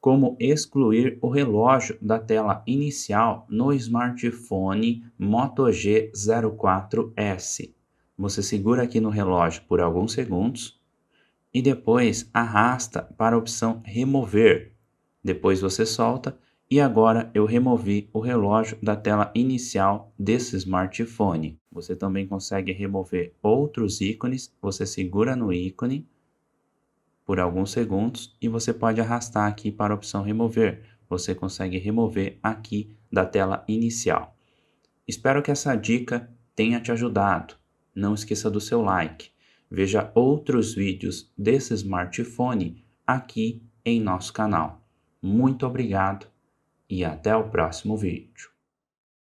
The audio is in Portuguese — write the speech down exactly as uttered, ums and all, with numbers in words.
como excluir o relógio da tela inicial no smartphone Moto G zero quatro S. Você segura aqui no relógio por alguns segundos e depois arrasta para a opção remover. Depois você solta e agora eu removi o relógio da tela inicial desse smartphone. Você também consegue remover outros ícones, você segura no ícone por alguns segundos e você pode arrastar aqui para a opção remover. Você consegue remover aqui da tela inicial. Espero que essa dica tenha te ajudado. Não esqueça do seu like. Veja outros vídeos desse smartphone aqui em nosso canal. Muito obrigado e até o próximo vídeo.